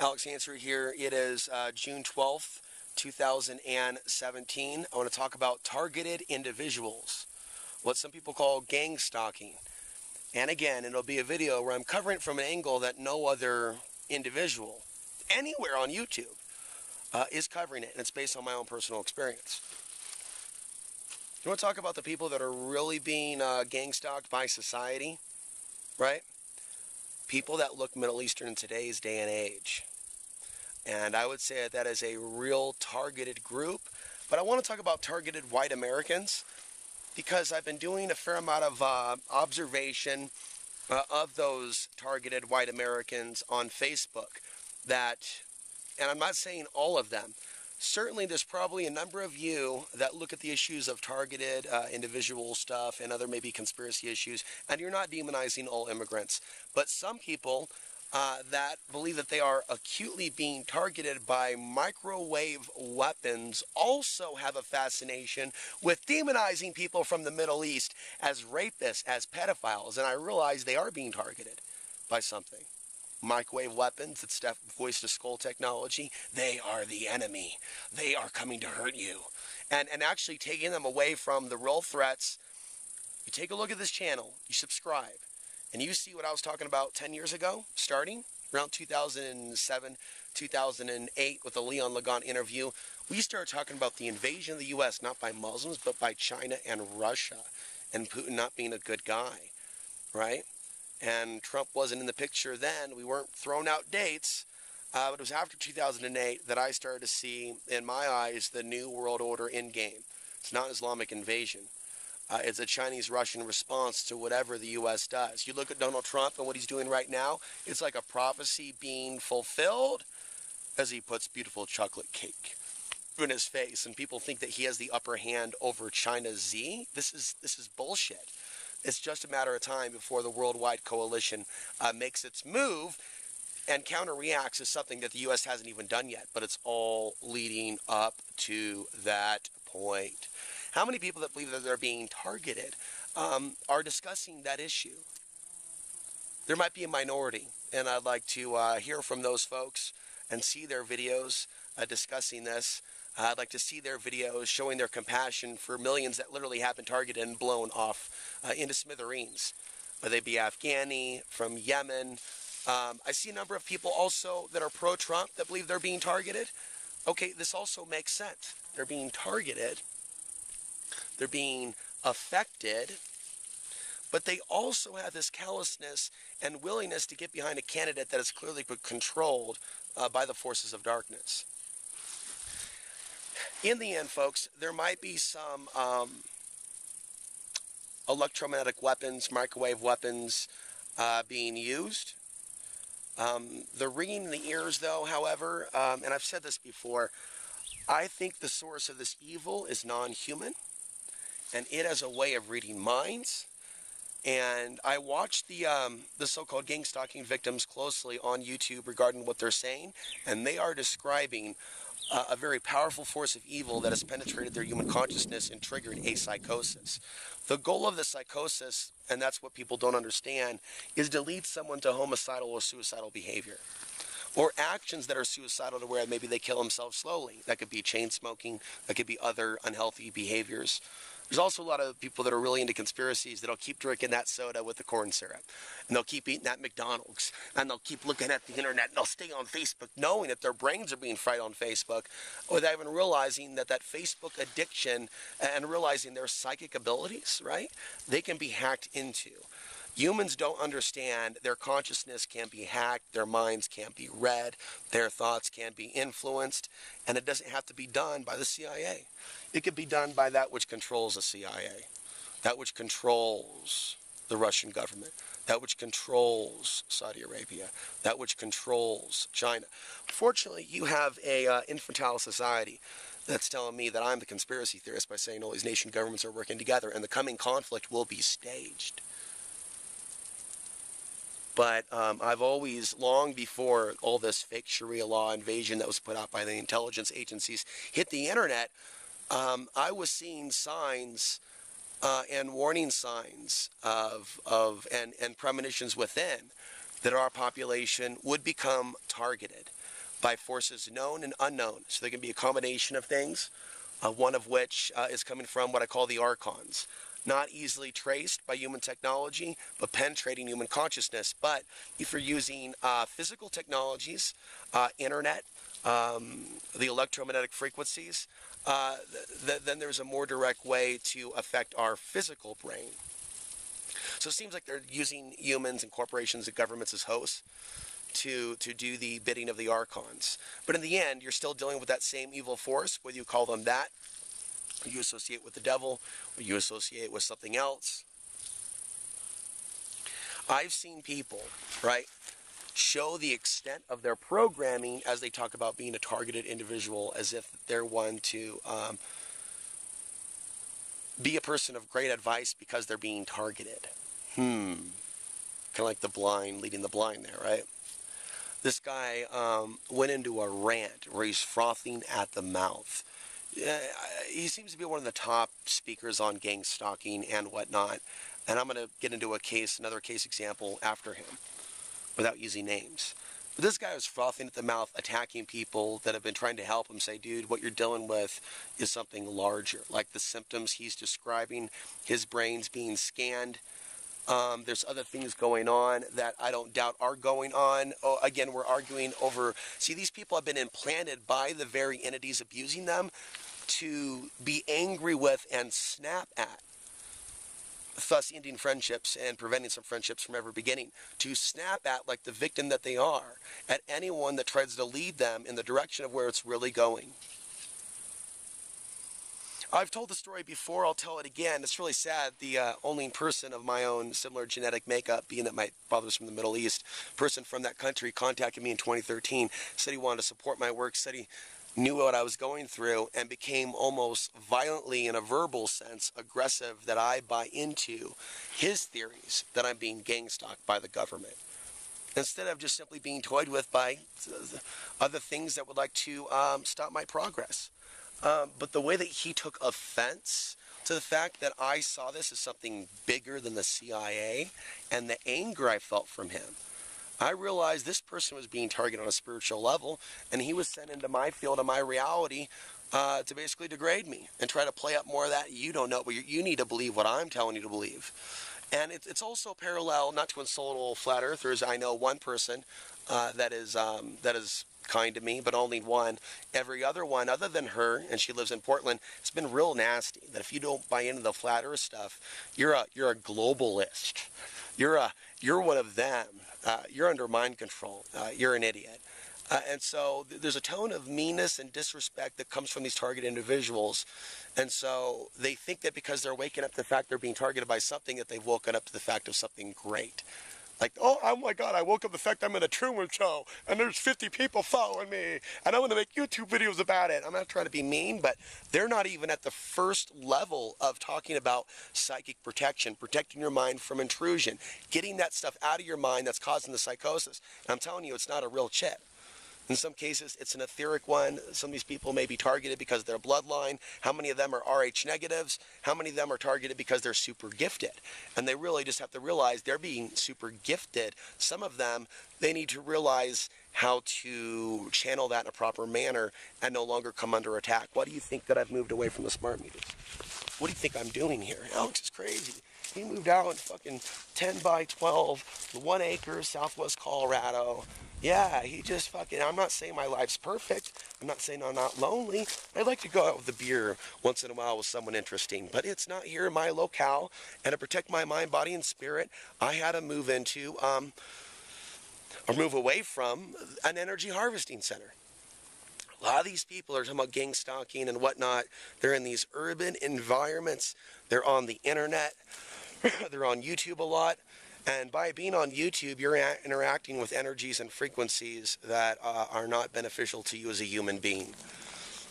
Alex Hanser here. It is June 12th, 2017. I want to talk about targeted individuals, what some people call gang stalking. And again, it'll be a video where I'm covering it from an angle that no other individual anywhere on YouTube is covering it, and it's based on my own personal experience. You want to talk about the people that are really being gang stalked by society, right? People that look Middle Eastern in today's day and age. And I would say that that is a real targeted group. But I want to talk about targeted white Americans because I've been doing a fair amount of observation of those targeted white Americans on Facebook. And I'm not saying all of them. Certainly, there's probably a number of you that look at the issues of targeted individual stuff and other maybe conspiracy issues, and you're not demonizing all immigrants. But some people that believe that they are acutely being targeted by microwave weapons also have a fascination with demonizing people from the Middle East as rapists, as pedophiles, and I realize they are being targeted by something. Microwave weapons, it's voice-to-skull technology, they are the enemy. They are coming to hurt you. And actually taking them away from the real threats. You take a look at this channel, you subscribe, and you see what I was talking about 10 years ago, starting around 2007, 2008 with the Leon Ligon interview. We started talking about the invasion of the U.S. not by Muslims, but by China and Russia, and Putin not being a good guy, right? And Trump wasn't in the picture then. We weren't throwing out dates, but it was after 2008 that I started to see, in my eyes, the new world order endgame. It's not an Islamic invasion. It's a Chinese-Russian response to whatever the U.S. does. You look at Donald Trump and what he's doing right now, it's like a prophecy being fulfilled as he puts beautiful chocolate cake in his face, and people think that he has the upper hand over China Xi. This is bullshit. It's just a matter of time before the worldwide coalition makes its move and counter-reacts to something that the U.S. hasn't even done yet. But it's all leading up to that point. How many people that believe that they're being targeted are discussing that issue? There might be a minority, and I'd like to hear from those folks and see their videos discussing this. I'd like to see their videos showing their compassion for millions that literally have been targeted and blown off into smithereens, whether they be Afghani, from Yemen. I see a number of people also that are pro-Trump that believe they're being targeted. Okay, this also makes sense. They're being targeted. They're being affected. But they also have this callousness and willingness to get behind a candidate that is clearly controlled by the forces of darkness. In the end, folks, there might be some electromagnetic weapons, microwave weapons being used. The ringing in the ears, though, however, and I've said this before, I think the source of this evil is non-human, and it has a way of reading minds. And I watch the so-called gang stalking victims closely on YouTube regarding what they're saying, and they are describing a very powerful force of evil that has penetrated their human consciousness and triggered a psychosis. The goal of the psychosis, and that's what people don't understand, is to lead someone to homicidal or suicidal behavior, or actions that are suicidal to where maybe they kill themselves slowly. That could be chain smoking, that could be other unhealthy behaviors. There's also a lot of people that are really into conspiracies that'll keep drinking that soda with the corn syrup, and they'll keep eating that McDonald's, and they'll keep looking at the internet, and they'll stay on Facebook knowing that their brains are being fried on Facebook without even realizing that that Facebook addiction and realizing their psychic abilities, right, they can be hacked into. Humans don't understand their consciousness can be hacked, their minds can be read, their thoughts can be influenced, and it doesn't have to be done by the CIA. It could be done by that which controls the CIA, that which controls the Russian government, that which controls Saudi Arabia, that which controls China. Fortunately, you have an infantile society that's telling me that I'm the conspiracy theorist by saying all these nation governments are working together and the coming conflict will be staged. But I've always, long before all this fake Sharia law invasion that was put out by the intelligence agencies hit the internet, I was seeing signs and warning signs and premonitions within that our population would become targeted by forces known and unknown. So there can be a combination of things, one of which is coming from what I call the archons. Not easily traced by human technology, but penetrating human consciousness. But if you're using physical technologies, internet, the electromagnetic frequencies, then there's a more direct way to affect our physical brain. So it seems like they're using humans and corporations and governments as hosts to do the bidding of the archons. But in the end, you're still dealing with that same evil force, whether you call them that, or you associate with the devil, or you associate with something else. I've seen people, right, show the extent of their programming as they talk about being a targeted individual, as if they're one to be a person of great advice because they're being targeted. Kind of like the blind leading the blind there, right? This guy went into a rant where he's frothing at the mouth. He seems to be one of the top speakers on gang stalking and whatnot. And I'm going to get into a case, another case example after him without using names. But this guy was frothing at the mouth, attacking people that have been trying to help him, say, dude, what you're dealing with is something larger. Like the symptoms he's describing, his brain's being scanned. There's other things going on that I don't doubt are going on. Oh, again, we're arguing over... See, these people have been implanted by the very entities abusing them to be angry with and snap at, thus ending friendships and preventing some friendships from ever beginning, to snap at, like the victim that they are, at anyone that tries to lead them in the direction of where it's really going. I've told the story before, I'll tell it again. It's really sad. The only person of my own similar genetic makeup, being that my father's from the Middle East, person from that country contacted me in 2013, said he wanted to support my work, said he knew what I was going through, and became almost violently, in a verbal sense, aggressive that I buy into his theories that I'm being gang stalked by the government, instead of just simply being toyed with by other things that would like to stop my progress. But the way that he took offense to the fact that I saw this as something bigger than the CIA and the anger I felt from him, I realized this person was being targeted on a spiritual level, and he was sent into my field and my reality to basically degrade me and try to play up more of that. You don't know, but you need to believe what I'm telling you to believe. And it's also parallel, not to insult old flat earthers. I know one person that is kind to me, but only one. Every other one, other than her, and she lives in Portland, it's been real nasty. That if you don't buy into the flat earth stuff, you're a globalist. You're one of them. You're under mind control. You're an idiot. And so there's a tone of meanness and disrespect that comes from these targeted individuals. And so they think that because they're waking up to the fact they're being targeted by something, that they've woken up to the fact of something great. Like, oh my God, I woke up the fact I'm in a Truman Show, and there's 50 people following me, and I'm going to make YouTube videos about it. I'm not trying to be mean, but they're not even at the first level of talking about psychic protection, protecting your mind from intrusion, getting that stuff out of your mind that's causing the psychosis. And I'm telling you, it's not a real chip. In some cases, it's an etheric one. Some of these people may be targeted because of their bloodline. How many of them are Rh negatives? How many of them are targeted because they're super gifted? And they really just have to realize they're being super gifted. Some of them, they need to realize how to channel that in a proper manner and no longer come under attack. Why do you think that I've moved away from the smart meters? What do you think I'm doing here? Alex is crazy. He moved out in fucking 10 by 12, 1 acre, southwest Colorado. Yeah, he just fucking, I'm not saying my life's perfect. I'm not saying I'm not lonely. I'd like to go out with a beer once in a while with someone interesting, but it's not here in my locale. And to protect my mind, body, and spirit, I had to move into, or move away from an energy harvesting center. A lot of these people are talking about gang stalking and whatnot. They're in these urban environments. They're on the internet. They're on YouTube a lot. And by being on YouTube, you're interacting with energies and frequencies that are not beneficial to you as a human being,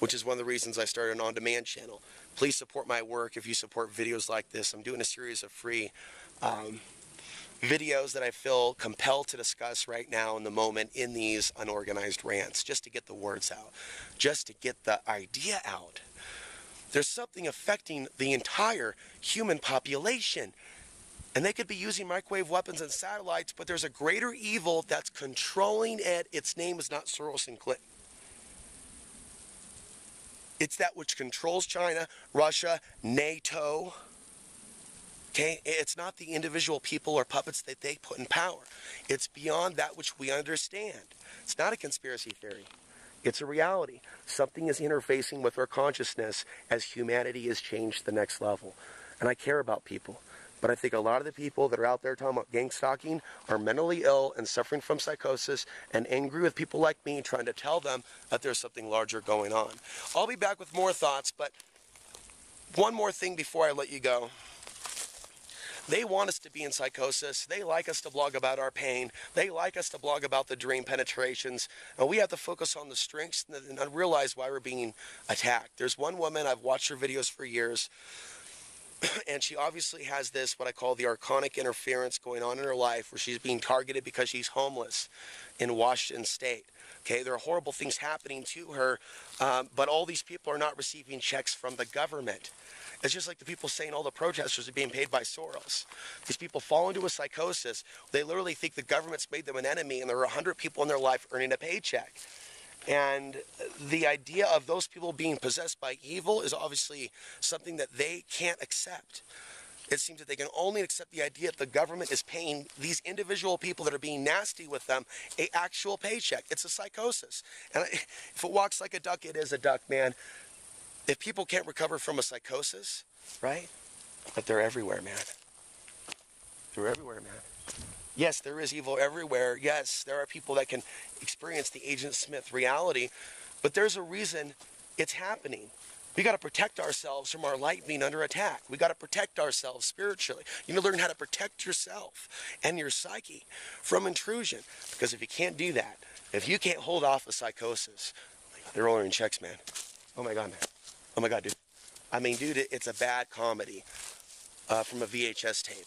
which is one of the reasons I started an on-demand channel. Please support my work if you support videos like this. I'm doing a series of free videos that I feel compelled to discuss right now in the moment in these unorganized rants, just to get the words out, just to get the idea out. There's something affecting the entire human population. And they could be using microwave weapons and satellites, but there's a greater evil that's controlling it. Its name is not Soros and Clinton. It's that which controls China, Russia, NATO. Okay? It's not the individual people or puppets that they put in power. It's beyond that which we understand. It's not a conspiracy theory. It's a reality. Something is interfacing with our consciousness as humanity is changed to the next level. And I care about people. But I think a lot of the people that are out there talking about gang stalking are mentally ill and suffering from psychosis and angry with people like me trying to tell them that there's something larger going on. I'll be back with more thoughts, but one more thing before I let you go. They want us to be in psychosis. They like us to blog about our pain. They like us to blog about the dream penetrations. And we have to focus on the strengths and realize why we're being attacked. There's one woman, I've watched her videos for years, and she obviously has this, what I call the archonic interference going on in her life, where she's being targeted because she's homeless in Washington State. Okay, there are horrible things happening to her, but all these people are not receiving checks from the government. It's just like the people saying all the protesters are being paid by Soros. These people fall into a psychosis. They literally think the government's made them an enemy, and there are 100 people in their life earning a paycheck. And the idea of those people being possessed by evil is obviously something that they can't accept. It seems that they can only accept the idea that the government is paying these individual people that are being nasty with them an actual paycheck. It's a psychosis. And if it walks like a duck, it is a duck, man. If people can't recover from a psychosis, right? But they're everywhere, man. They're everywhere, man. Yes, there is evil everywhere. Yes, there are people that can experience the Agent Smith reality, but there's a reason it's happening. We got to protect ourselves from our light being under attack. We got to protect ourselves spiritually. You need to learn how to protect yourself and your psyche from intrusion, because if you can't do that, if you can't hold off a psychosis, they're rolling in checks, man. Oh my God, man. Oh my God, dude. I mean, dude, it's a bad comedy from a VHS tape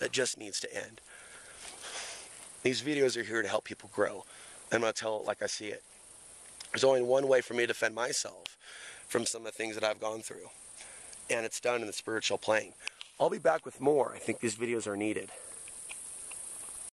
that just needs to end. These videos are here to help people grow. I'm going to tell it like I see it. There's only one way for me to defend myself from some of the things that I've gone through. And it's done in the spiritual plane. I'll be back with more. I think these videos are needed.